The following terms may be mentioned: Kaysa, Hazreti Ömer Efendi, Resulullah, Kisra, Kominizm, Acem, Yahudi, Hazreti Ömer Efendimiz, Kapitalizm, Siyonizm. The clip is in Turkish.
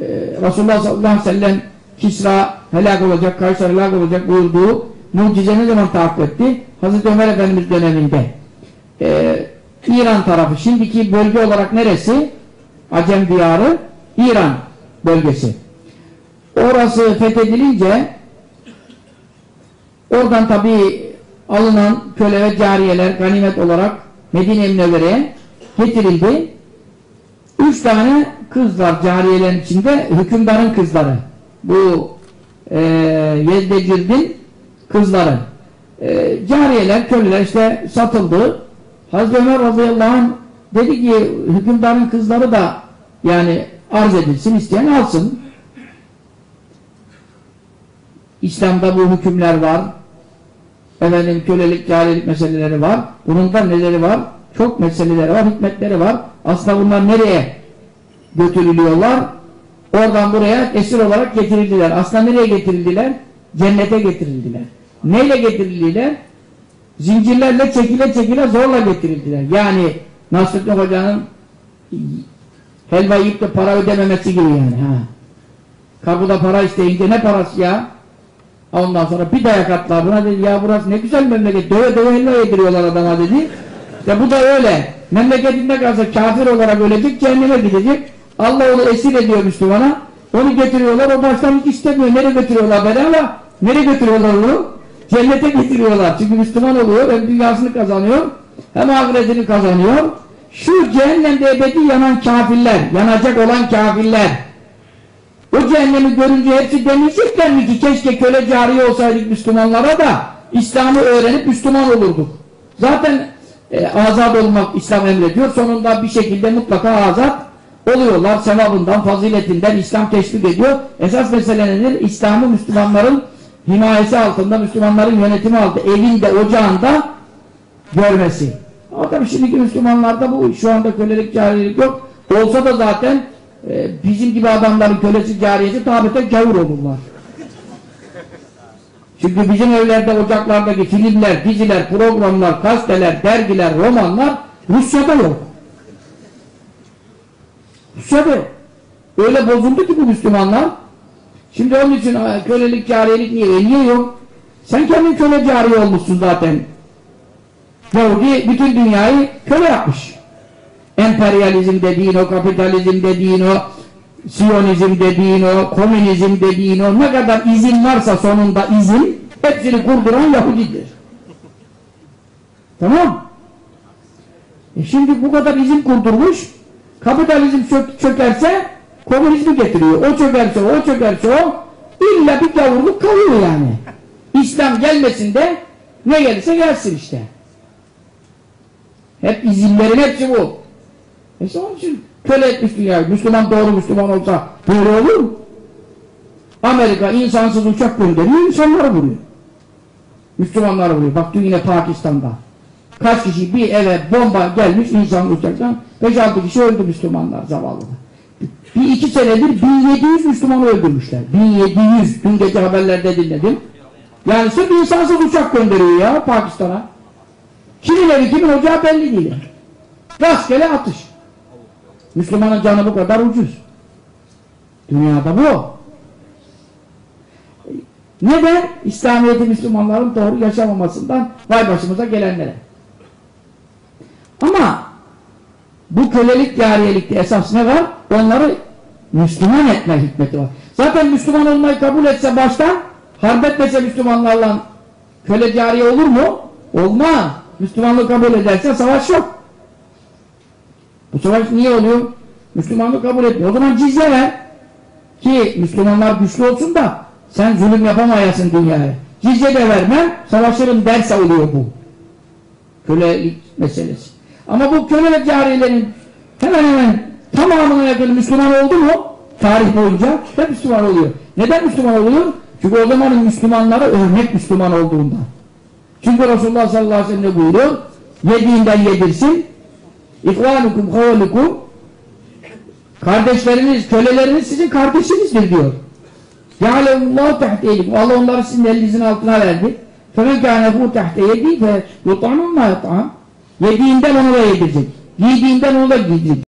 Resulullah sallallahu aleyhi ve sellem Kisra helak olacak, Kaysa helak olacak buyurduğu mucize ne zaman tahakkuk etti? Hazreti Ömer Efendimiz döneminde. İran tarafı, şimdiki bölge olarak neresi? Acem diyarı, İran bölgesi. Orası fethedilince oradan tabii alınan köle ve cariyeler ganimet olarak Medine-i Münevvere'ye getirildi. 3 tane kızlar cariyelerin içinde hükümdarın kızları. Bu Yezdegird'in kızları. Cariyeler, köleler işte satıldı. Hazreti Ömer radıyallahu anh dedi ki hükümdarın kızları da yani arz edilsin, isteyen alsın. İslam'da bu hükümler var. Efendim kölelik, carilik meseleleri var. Bunun da neleri var? Çok meseleleri var, hikmetleri var. Aslında bunlar nereye götürülüyorlar? Oradan buraya esir olarak getirildiler. Aslında nereye getirildiler? Cennete getirildiler. Neyle getirildiler? Zincirlerle çekile çekile zorla getirildiler. Yani Nasrettin Hoca'nın helva yiyip de para ödememesi gibi yani. Ha. Kapıda para isteyince ne parası ya? Ondan sonra bir dayak attılar buna, dedi ya burası ne güzel memleket, döve döve helva yediriyorlar adama dedi. Ya bu da öyle. Memleketinde kalsa kafir olarak ölecek, cehenneme gidecek. Allah onu esir ediyor Müslümana. Onu getiriyorlar, o baştan hiç istemiyor. Nereye götürüyorlar beni ama? Nereye götürüyorlar onu? Cennete getiriyorlar. Çünkü Müslüman oluyor, hem dünyasını kazanıyor, hem ahiretini kazanıyor. Şu cehennemde ebedi yanan kafirler, yanacak olan kafirler. O cehennemi görünce hepsi demeyecekler mi ki keşke köle cariye olsaydık Müslümanlara da İslam'ı öğrenip Müslüman olurduk. Zaten azat olmak İslam emrediyor. Sonunda bir şekilde mutlaka azat oluyorlar. Sevabından, faziletinden İslam teşvik ediyor. Esas mesele nedir? İslam'ı Müslümanların himayesi altında, Müslümanların yönetimi altında, evinde, ocağında görmesi. Ama tabii şimdiki Müslümanlarda bu şu anda kölelik, carilik yok. Olsa da zaten bizim gibi adamların kölesi, cariyesi tabete gavur olurlar. Çünkü bizim evlerde, ocaklardaki filmler, diziler, programlar, gazeteler, dergiler, romanlar Rusya'da yok. Rusya'da öyle bozuldu ki bu Müslümanlar. Şimdi onun için kölelik, cariyelik niye yok? Sen kendin köle cariye olmuşsun zaten. Yahudi bütün dünyayı köle yapmış. Emperyalizm dediğin o, kapitalizm dediğin o, Siyonizm dediğin o, Kominizm dediğin o, ne kadar izin varsa sonunda izin, hepsini kurduran Yahudidir. Tamam? Şimdi bu kadar izin kurdurmuş, kapitalizm çökerse Kominizmi getiriyor. O çökerse o, o çökerse o, illa bir gavurluk kalıyor yani. İslam gelmesin de ne gelirse gelsin işte. Hep izinlerin hepsi bu. Onun için köle etmiş dünyayı. Müslüman doğru Müslüman olsa böyle olur mu? Amerika insansız uçak gönderiyor, insanları vuruyor. Müslümanları vuruyor. Bak dün yine Pakistan'da. Kaç kişi bir eve bomba gelmiş insanlı uçaktan, 5-6 kişi öldü Müslümanlar zavallı. Bir iki senedir 1700 Müslümanı öldürmüşler. 1700. Dün gece haberlerde dinledim. Yani sırf insansız uçak gönderiyor ya Pakistan'a. Kimin evi kimin ocağı belli değil. Rastgele atış. Müslümanın canı bu kadar ucuz. Dünyada bu. Neden? İslamiyet'i Müslümanların doğru yaşamamasından vay başımıza gelenlere. Ama bu kölelik, cariyelikte esas ne var? Onları Müslüman etme hikmeti var. Zaten Müslüman olmayı kabul etse baştan, harp etmese Müslümanlarla köle cariye olur mu? Olmaz. Müslümanlığı kabul ederse savaş yok. Bu savaş niye oluyor? Müslümanlığı kabul etmiyor. O zaman cizye ver. Ki Müslümanlar güçlü olsun da sen zulüm yapamayasın dünyaya. Cizye de verme, savaşırım derse oluyor bu. Kölelik meselesi. Ama bu kölelik cariyelerin hemen hemen tamamına yakın Müslüman oldu mu? Tarih boyunca hep Müslüman oluyor. Neden Müslüman oluyor? Çünkü o zamanın Müslümanlara örnek Müslüman olduğunda. Çünkü Resulullah sallallahu aleyhi ve sellem buyuruyor, yediğinden yedirsin, İhvanukum, havalikum, kardeşleriniz, köleleriniz sizin kardeşinizdir diyor. Ya'lemullahu tahte yedim. Allah onları sizin elinizin altına verdi. Femen kânehu tahte yedî fe yut'amumma yut'am. Yediğinden onu da yedirecek. Giydiğinden onu da giydirecek.